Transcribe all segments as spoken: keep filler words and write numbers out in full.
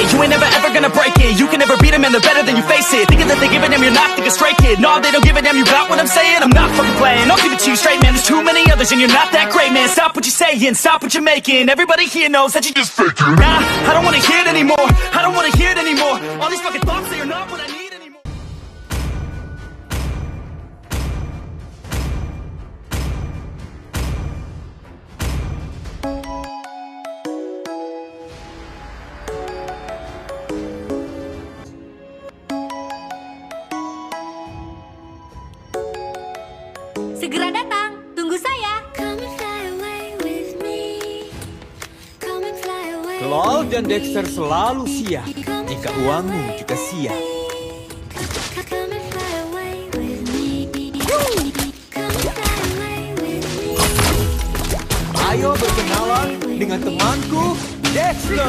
it, you ain't never ever gonna break it. You can never beat them and they're better than you, face it. Thinking that they give a damn, you're not thinking straight, kid. No, they don't give a damn, you got what I'm saying? I'm not fucking playing, I'll give it to you straight, man. There's too many others and you're not that great, man. Stop what you're saying, stop what you're making. Everybody here knows that you just faking. Nah, I don't wanna hear it anymore, I don't wanna hear it anymore. All these fucking thoughts, they are not what I need. Segera datang, tunggu saya. Claude dan Dexter selalu siap jika uangmu juga siap. Ayo berkenalan dengan temanku Dexter.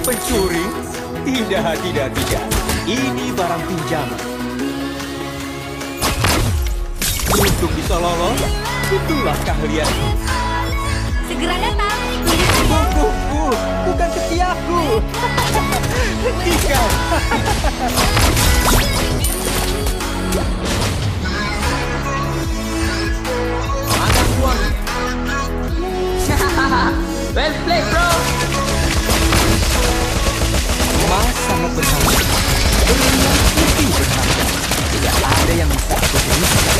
Pencuri? Tidak, tidak, tidak. Ini barang pinjaman. Untuk bisa lolos, itulah keahlian. Segera datang. Buh, buh, buh. Bukan ketiaku. Hentikan. Anak buang. Well played, bro. Mas sangat berharga, berenang putih berharga. Tidak ada yang bisa berharga.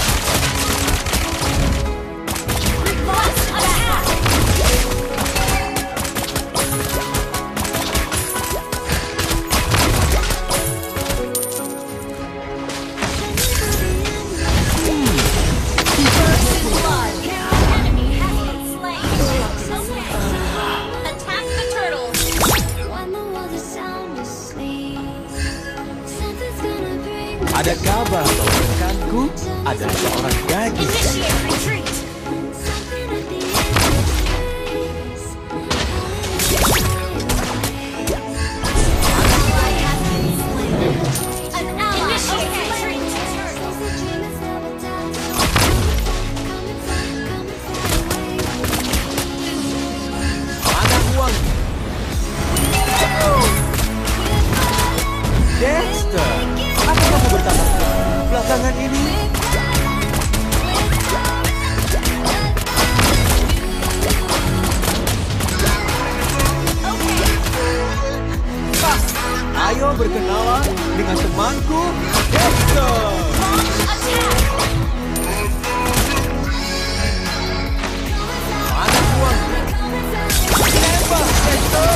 Ada kabar bahwa rekanku adalah seorang gadis. Anak uang. Dexter. Belakangan ini ayo berkenalan dengan temanku Dexter. Anak buang. Tembak Dexter.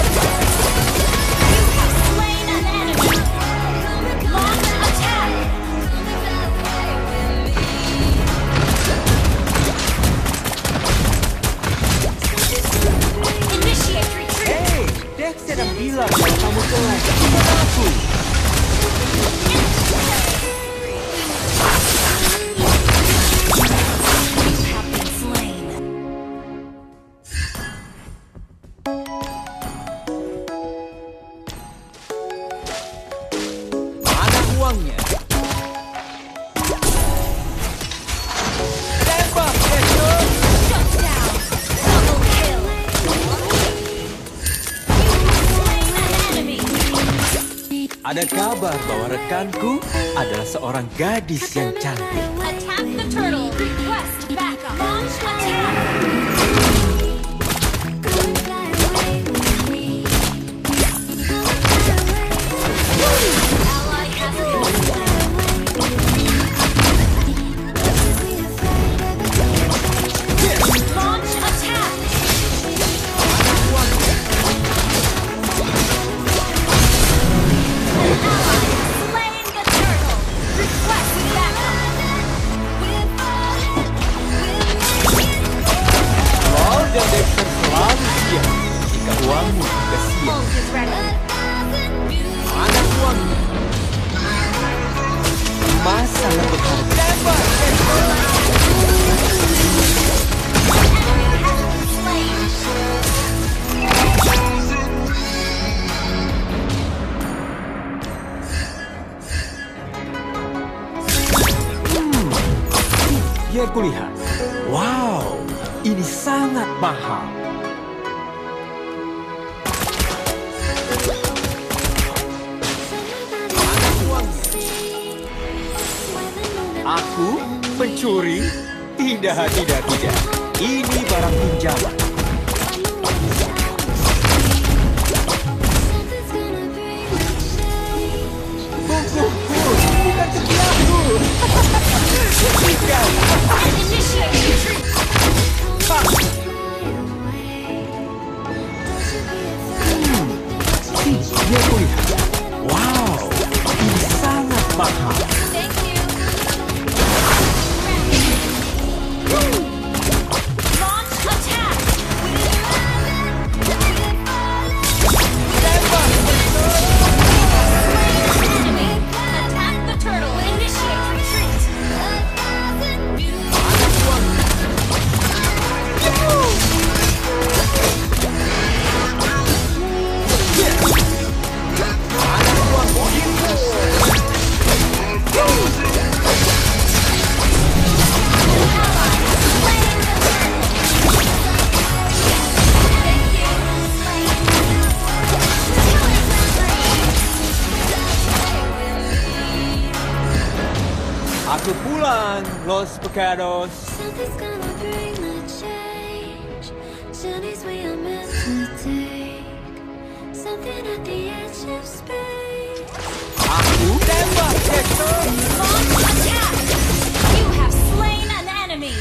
Bila kamu telah aku. Mana uangnya? Ada kabar bahwa rekanku adalah seorang gadis yang cantik. Attack the turtle. Request backup. Launch attack. Ally has been slain. Launch attack. Claude saya kulihat, wow, ini sangat mahal. Aku pencuri? Tidak, tidak, tidak. Ini barang pinjaman. Wow, ini sangat mahal. Thank you. Launch attack. Enemy. Attack the turtle. Initiate retreat. Aku pulang, Los Pecados. Something's gonna bring the change. Journeys we are meant to take. Something at the edge of space. Aku tembak Hector. Launch attack! You have slain an enemy.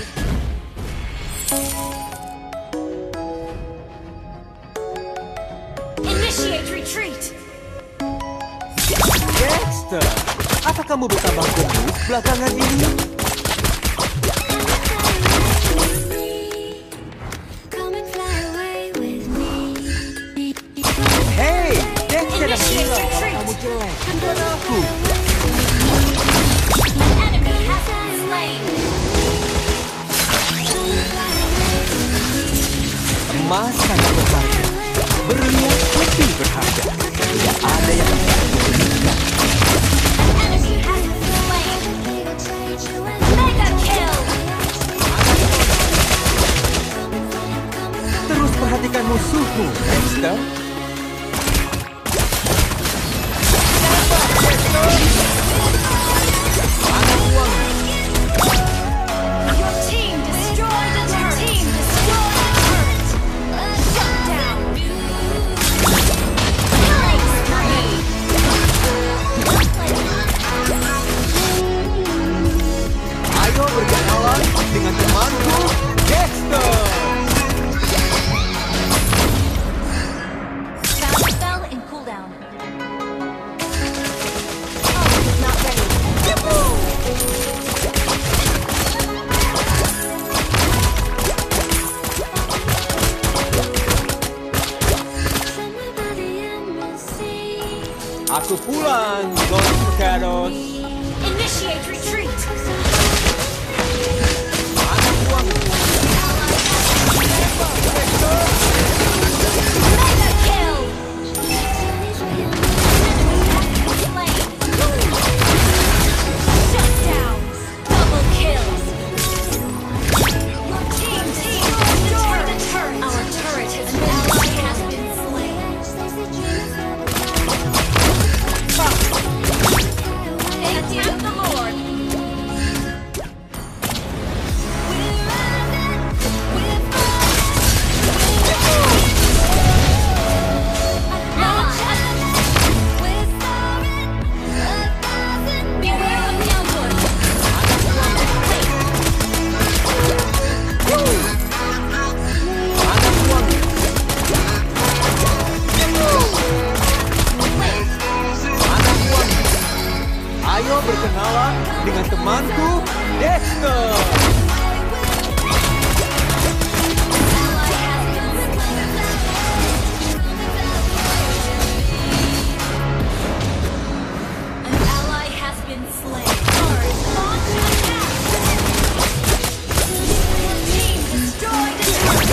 Initiate retreat. Dexter. Apa kamu bertambah gemuk belakangan ini? Hey, Dexter dah bilang kalau kamu jelek. Kenapa aku? Emas sangat berharga, berlian lebih berharga. Tidak ada yang bisa dibelikan. Perhatikan musuhku, Dexter. Your team destroyed the turret. Team destroyed the turret. Shut down. Killing spree. Ayo berjalan dengan temanku, Dexter. Aku pulang, Los Pecados. Initiate retreat. Mega kill. Shutdowns. Double kills. Your team destroyed the turret. Our turret has been ally has been slain. Attack the Lord! Beware of the outlaw! Ayo berkenalan dengan temanku, Dexter. An ally has been slain. Team destroyed the turret. An enemy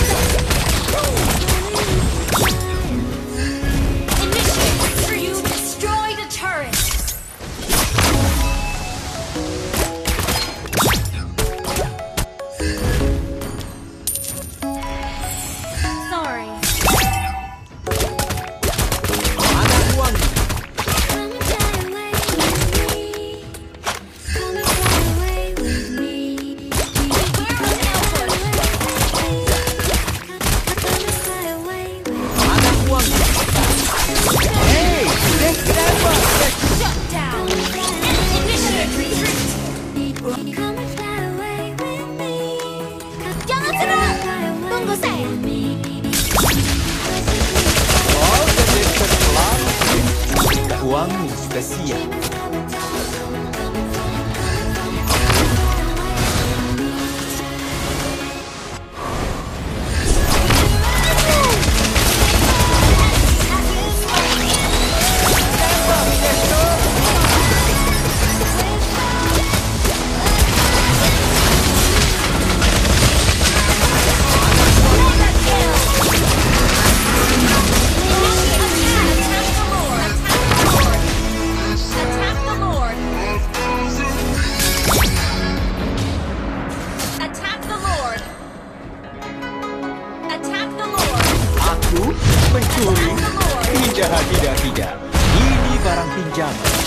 has been slain. Initiate retreat. You destroy the turret. Hey, lift that up! Shut down! Initiate retreat! Come and fly away with me. Yamatsura! Bungo Sai! All the different plans. One is the Sia. Pencuri, tidak, tidak, tidak. Ini barang pinjaman.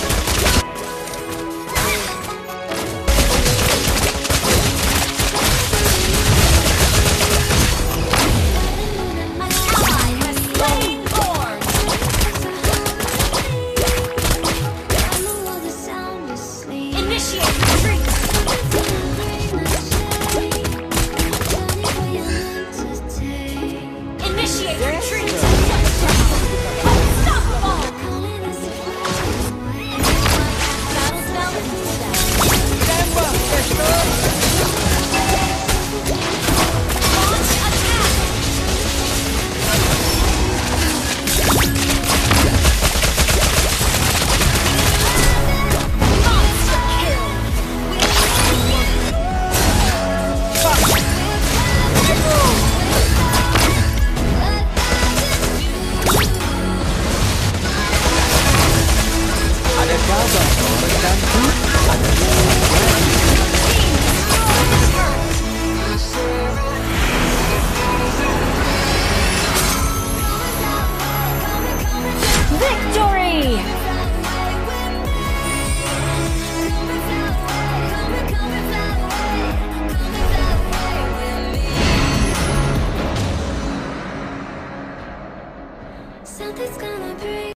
Something's gonna break.